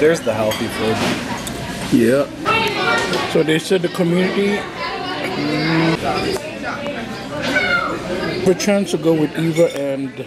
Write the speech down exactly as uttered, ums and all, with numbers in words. There's the healthy food. Yeah. So they said the community mm, perchance to go with Eva and